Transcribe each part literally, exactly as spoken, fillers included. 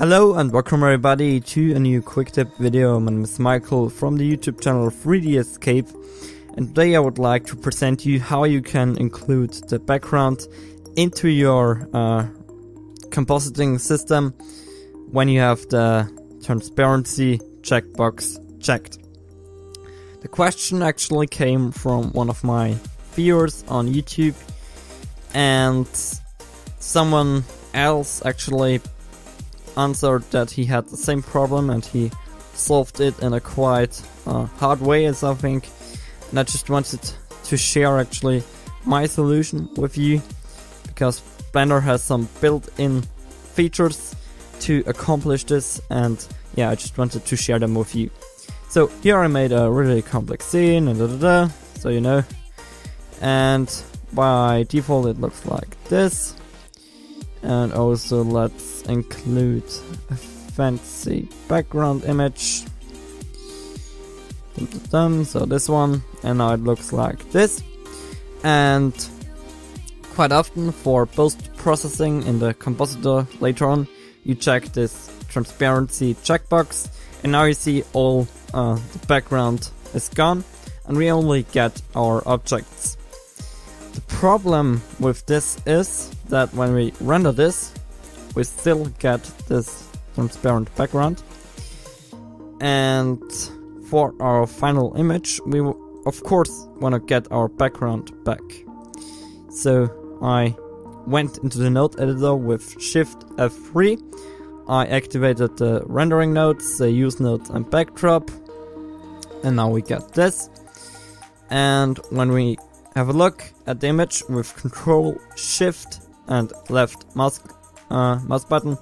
Hello and welcome everybody to a new quick tip video. My name is Michael from the YouTube channel three D Escape, and today I would like to present you how you can include the background into your uh, compositing system when you have the transparency checkbox checked. The question actually came from one of my viewers on YouTube, and someone else actually answered that he had the same problem and he solved it in a quite uh, hard way, as I think, and I just wanted to share actually my solution with you, because Blender has some built-in features to accomplish this, and yeah, I just wanted to share them with you. So here I made a really complex scene and da da da, so you know, and by default it looks like this. And also let's include a fancy background image, dun, dun, dun. So this one, and now it looks like this. And quite often for post-processing in the compositor later on, you check this transparency checkbox, and now you see all uh, the background is gone and we only get our objects. The problem with this is that when we render this, we still get this transparent background, and for our final image we will of course want to get our background back. So I went into the node editor with shift F three, I activated the rendering nodes, the use node and backdrop, and now we get this. And when we have a look at the image with control shift and left mouse, uh, mouse button,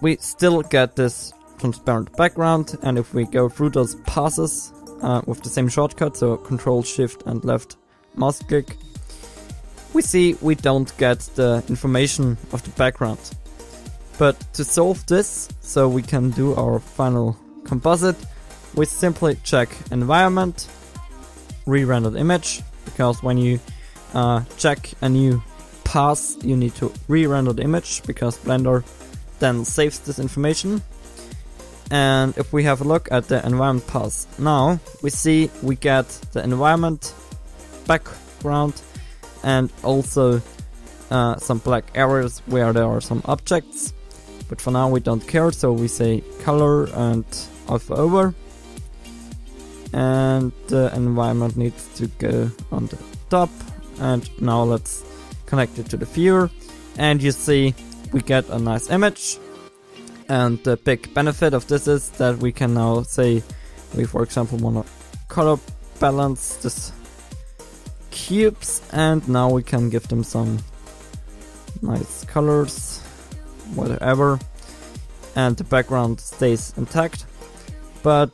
we still get this transparent background. And if we go through those passes uh, with the same shortcut, so control shift and left mouse click, we see we don't get the information of the background. But to solve this, so we can do our final composite, we simply check environment, re-rendered image, because when you uh, check a new pass you need to re-render the image, because Blender then saves this information. And if we have a look at the environment pass now, we see we get the environment background and also uh, some black areas where there are some objects, but for now we don't care, so we say color and alpha over. And the environment needs to go on the top, and now let's connect it to the viewer, and you see we get a nice image. And the big benefit of this is that we can now say we for example want to color balance these cubes, and now we can give them some nice colors, whatever, and the background stays intact. But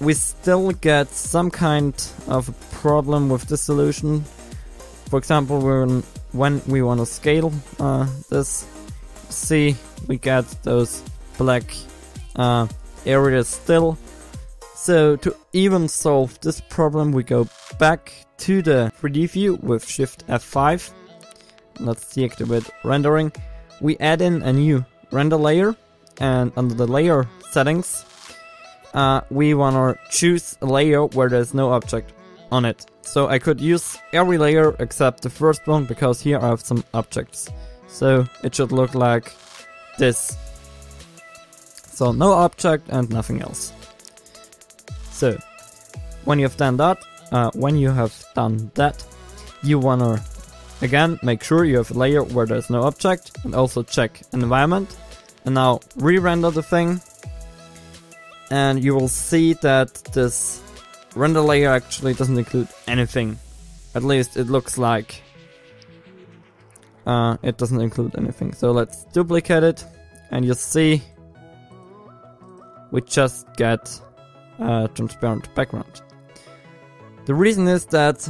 we still get some kind of a problem with this solution. For example, when, when we want to scale uh, this, see we get those black uh, areas still. So to even solve this problem, we go back to the three D view with shift F five. Let's deactivate rendering. We add in a new render layer, and under the layer settings, Uh, we wanna choose a layer where there's no object on it. So I could use every layer except the first one, because here I have some objects. So it should look like this. So no object and nothing else. So when you've done that, uh, when you have done that, you wanna again make sure you have a layer where there's no object, and also check environment, and now re-render the thing. And you will see that this render layer actually doesn't include anything. At least it looks like uh, it doesn't include anything. So let's duplicate it, and you see we just get a transparent background. The reason is that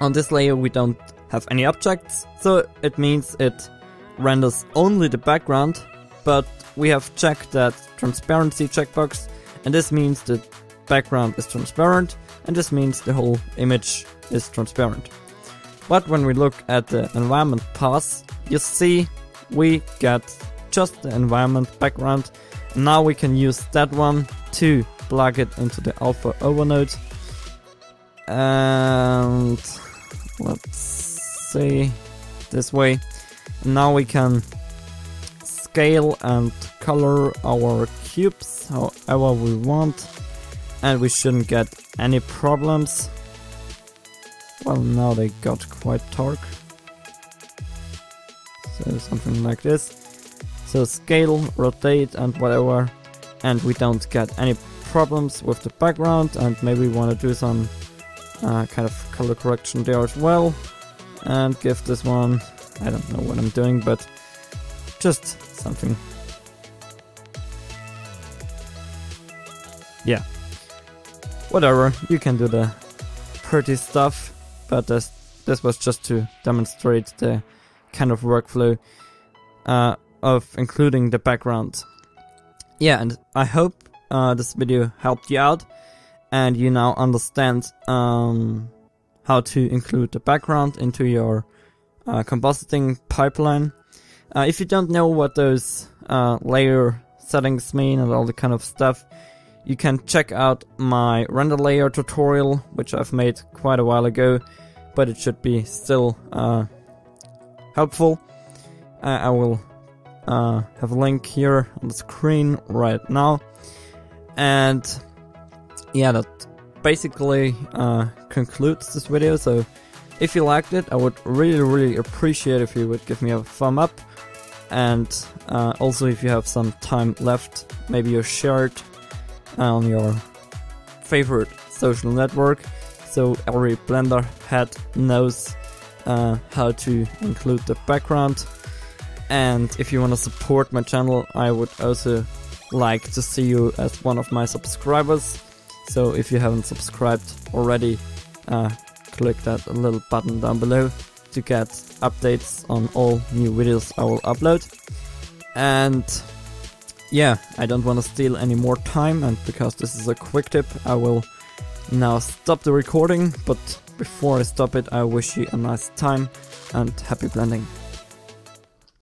on this layer we don't have any objects, so it means it renders only the background, but we have checked that transparency checkbox, and this means the background is transparent, and this means the whole image is transparent. But when we look at the environment pass, you see we get just the environment background. Now we can use that one to plug it into the alpha overnode. And let's see, this way. Now we can scale and color our cubes however we want, and we shouldn't get any problems. Well, now they got quite dark. So something like this. So scale, rotate and whatever, and we don't get any problems with the background, and maybe we want to do some uh, kind of color correction there as well. And give this one, I don't know what I'm doing, but just something. Yeah, whatever, you can do the pretty stuff, but this, this was just to demonstrate the kind of workflow uh, of including the background. Yeah, and I hope uh, this video helped you out and you now understand um, how to include the background into your uh, compositing pipeline. Uh, if you don't know what those uh, layer settings mean and all the kind of stuff, you can check out my render layer tutorial, which I've made quite a while ago, but it should be still uh, helpful. Uh, I will uh, have a link here on the screen right now. And yeah, that basically uh, concludes this video. So if you liked it, I would really, really appreciate if you would give me a thumb up. And uh, also if you have some time left, maybe you share it on your favorite social network, so every Blender head knows uh, how to include the background. And if you want to support my channel, I would also like to see you as one of my subscribers, so if you haven't subscribed already, uh, click that little button down below to get updates on all new videos I will upload. And yeah, I don't want to steal any more time, and because this is a quick tip, I will now stop the recording, but before I stop it, I wish you a nice time and happy blending.